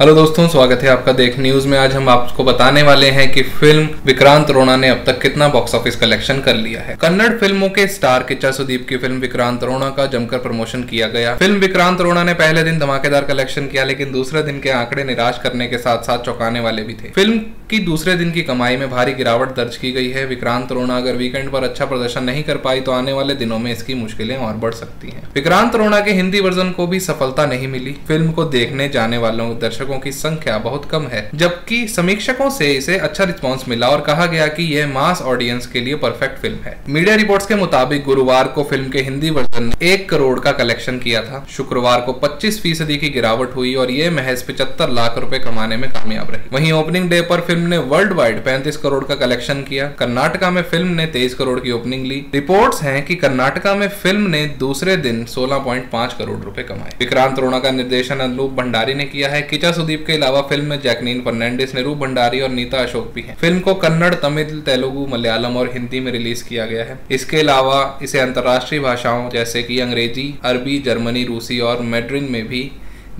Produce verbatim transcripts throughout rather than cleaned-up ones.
Hello दोस्तों, स्वागत है आपका देख न्यूज़ में। आज हम आपको बताने वाले हैं कि फिल्म विक्रांत रोना ने अब तक कितना बॉक्स ऑफिस कलेक्शन कर लिया है। कन्नड़ फिल्मों के स्टार किच्चा सुदीप की फिल्म विक्रांत रोना का जमकर प्रमोशन किया गया। फिल्म विक्रांत रोना ने पहले दिन धमाकेदार कलेक्शन किया, लेकिन दूसरे दिन के आंकड़े निराश करने के साथ साथ चौंकाने वाले भी थे। फिल्म की दूसरे दिन की कमाई में भारी गिरावट दर्ज की गई है। विक्रांत रोना अगर वीकेंड पर अच्छा प्रदर्शन नहीं कर पाई तो आने वाले दिनों में इसकी मुश्किलें और बढ़ सकती हैं। विक्रांत रोना के हिंदी वर्जन को भी सफलता नहीं मिली। फिल्म को देखने जाने वालों दर्शकों की संख्या बहुत कम है, जबकि समीक्षकों से इसे अच्छा रिस्पांस मिला और कहा गया कि यह मास ऑडियंस के लिए परफेक्ट फिल्म है। मीडिया रिपोर्ट्स के मुताबिक गुरुवार को फिल्म के हिंदी वर्जन ने एक करोड़ का कलेक्शन किया था। शुक्रवार को पच्चीस फीसदी की गिरावट हुई और ये महज पचहत्तर लाख रुपए कमाने में कामयाब रही। वहीं ओपनिंग डे पर फिल्म ने वर्ल्ड वाइड पैंतीस करोड़ का कलेक्शन किया। कर्नाटका में फिल्म ने तेईस करोड़ की ओपनिंग ली। रिपोर्ट्स हैं कि कर्नाटका में फिल्म ने दूसरे दिन सोलह पॉइंट पांच करोड़ रुपए कमाए। विक्रांत रोना का निर्देशन अनूप भंडारी ने किया है। किच्चा सुदीप के अलावा फिल्म में जैकलीन फर्नांडिस, निरूप भंडारी और नीता अशोक भी हैं। फिल्म को कन्नड़, तमिल, तेलुगु, मलयालम और हिंदी में रिलीज किया गया है। इसके अलावा इसे अंतर्राष्ट्रीय भाषाओं जैसे कि अंग्रेजी, अरबी, जर्मनी, रूसी और मैड्रिन में भी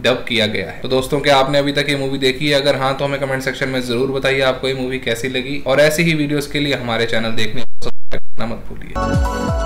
डब किया गया है। तो दोस्तों, क्या आपने अभी तक ये मूवी देखी है? अगर हाँ तो हमें कमेंट सेक्शन में जरूर बताइए आपको ये मूवी कैसी लगी। और ऐसी ही वीडियोज के लिए हमारे चैनल देखने को सब्सक्राइब करना मत भूलिए।